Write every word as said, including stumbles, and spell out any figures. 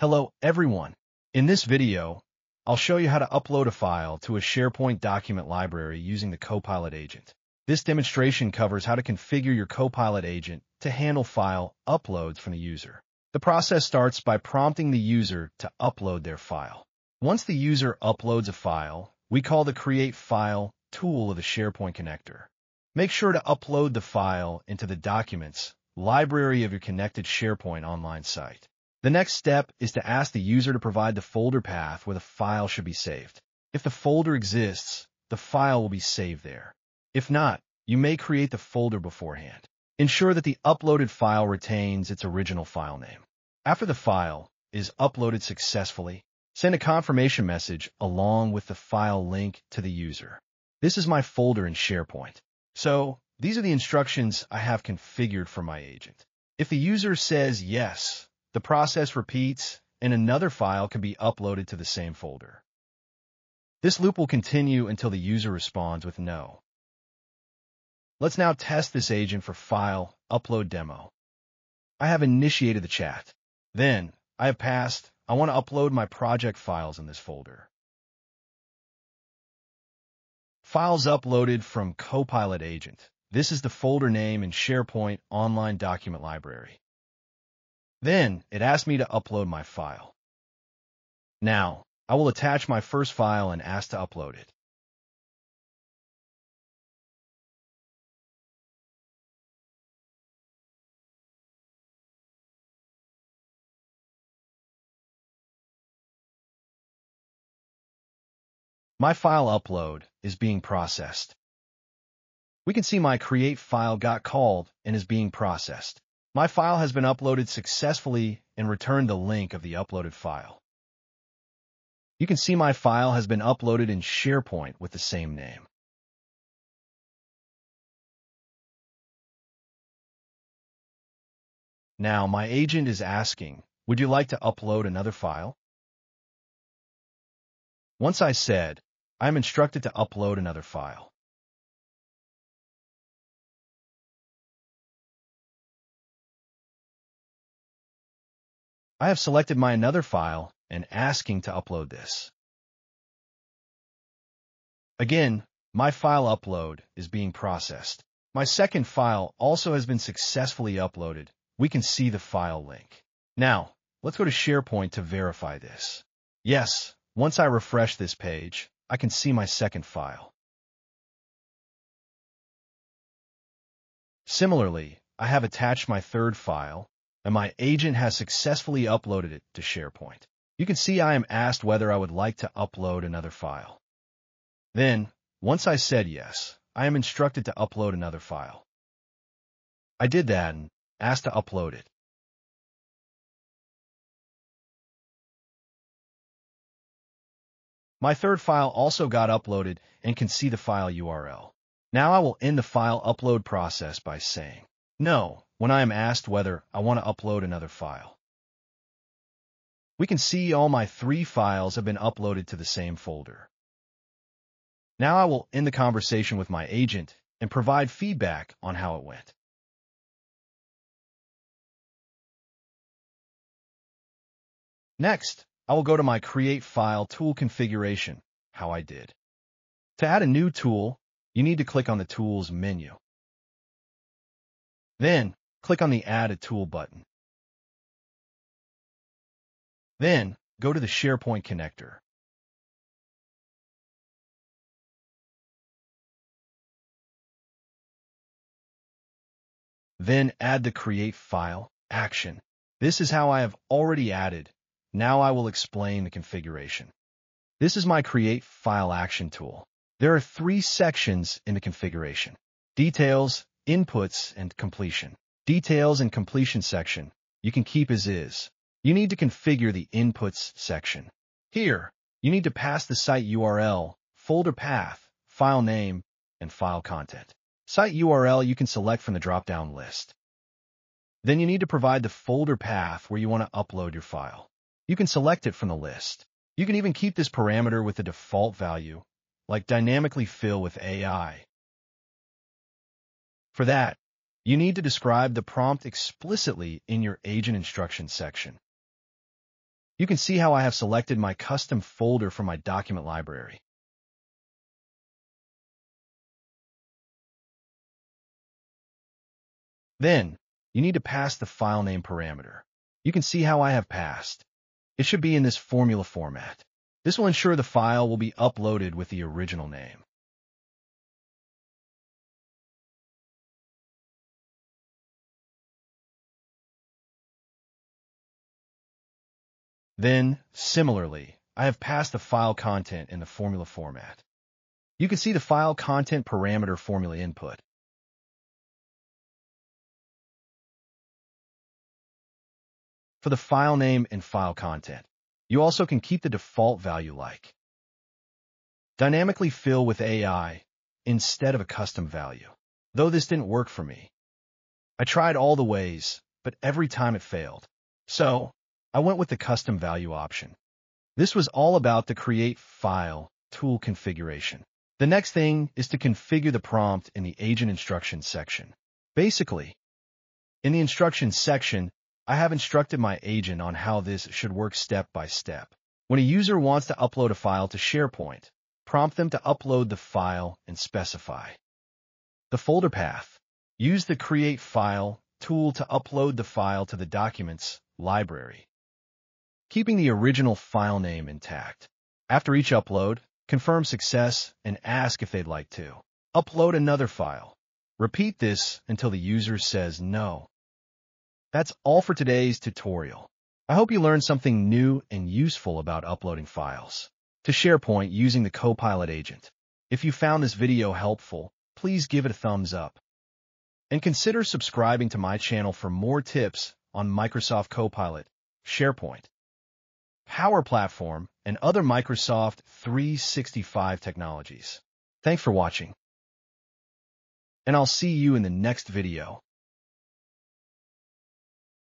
Hello everyone. In this video, I'll show you how to upload a file to a SharePoint document library using the Copilot agent. This demonstration covers how to configure your Copilot agent to handle file uploads from the user. The process starts by prompting the user to upload their file. Once the user uploads a file, we call the Create File tool of the SharePoint connector. Make sure to upload the file into the Documents library of your connected SharePoint Online site. The next step is to ask the user to provide the folder path where the file should be saved. If the folder exists, the file will be saved there. If not, you may create the folder beforehand. Ensure that the uploaded file retains its original file name. After the file is uploaded successfully, send a confirmation message along with the file link to the user. This is my folder in SharePoint. So, these are the instructions I have configured for my agent. If the user says yes, the process repeats, and another file can be uploaded to the same folder. This loop will continue until the user responds with no. Let's now test this agent for file upload demo. I have initiated the chat. Then, I have passed, I want to upload my project files in this folder. Files uploaded from Copilot agent. This is the folder name in SharePoint Online Document Library. Then, it asked me to upload my file. Now, I will attach my first file and ask to upload it. My file upload is being processed. We can see my create file got called and is being processed. My file has been uploaded successfully and returned the link of the uploaded file. You can see my file has been uploaded in SharePoint with the same name. Now my agent is asking, would you like to upload another file? Once I said, I am instructed to upload another file. I have selected my another file and asking to upload this. Again, my file upload is being processed. My second file also has been successfully uploaded. We can see the file link. Now, let's go to SharePoint to verify this. Yes, once I refresh this page, I can see my second file. Similarly, I have attached my third file, and my agent has successfully uploaded it to SharePoint. You can see I am asked whether I would like to upload another file. Then, once I said yes, I am instructed to upload another file. I did that and asked to upload it. My third file also got uploaded and can see the file U R L. Now I will end the file upload process by saying no, when I am asked whether I want to upload another file. We can see all my three files have been uploaded to the same folder. Now I will end the conversation with my agent and provide feedback on how it went. Next, I will go to my Create File tool configuration, how I did. To add a new tool, you need to click on the Tools menu. Then, click on the Add a Tool button. Then, go to the SharePoint connector. Then add the Create File action. This is how I have already added. Now I will explain the configuration. This is my Create File action tool. There are three sections in the configuration: Details, Inputs, and Completion. Details and completion section, you can keep as is. You need to configure the inputs section. Here, you need to pass the site U R L, folder path, file name, and file content. Site U R L you can select from the drop-down list. Then you need to provide the folder path where you want to upload your file. You can select it from the list. You can even keep this parameter with the default value, like dynamically fill with A I. For that, you need to describe the prompt explicitly in your agent instruction section. You can see how I have selected my custom folder from my document library. Then, you need to pass the file name parameter. You can see how I have passed. It should be in this formula format. This will ensure the file will be uploaded with the original name. Then, similarly, I have passed the file content in the formula format. You can see the file content parameter formula input. For the file name and file content, you also can keep the default value like dynamically fill with A I instead of a custom value. Though this didn't work for me. I tried all the ways, but every time it failed. So, I went with the custom value option. This was all about the create file tool configuration. The next thing is to configure the prompt in the agent instructions section. Basically, in the instructions section, I have instructed my agent on how this should work step by step. When a user wants to upload a file to SharePoint, prompt them to upload the file and specify the folder path. Use the Create File tool to upload the file to the Documents library, keeping the original file name intact. After each upload, confirm success and ask if they'd like to upload another file. Repeat this until the user says no. That's all for today's tutorial. I hope you learned something new and useful about uploading files to SharePoint using the Copilot agent. If you found this video helpful, please give it a thumbs up. And consider subscribing to my channel for more tips on Microsoft Copilot, SharePoint, Power Platform, and other Microsoft three sixty-five technologies. Thanks for watching, and I'll see you in the next video.